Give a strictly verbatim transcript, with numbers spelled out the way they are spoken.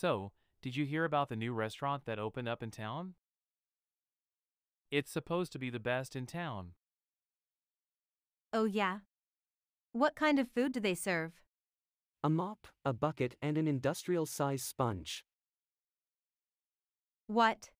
So, did you hear about the new restaurant that opened up in town? It's supposed to be the best in town. Oh yeah? What kind of food do they serve? A mop, a bucket, and an industrial-size sponge. What?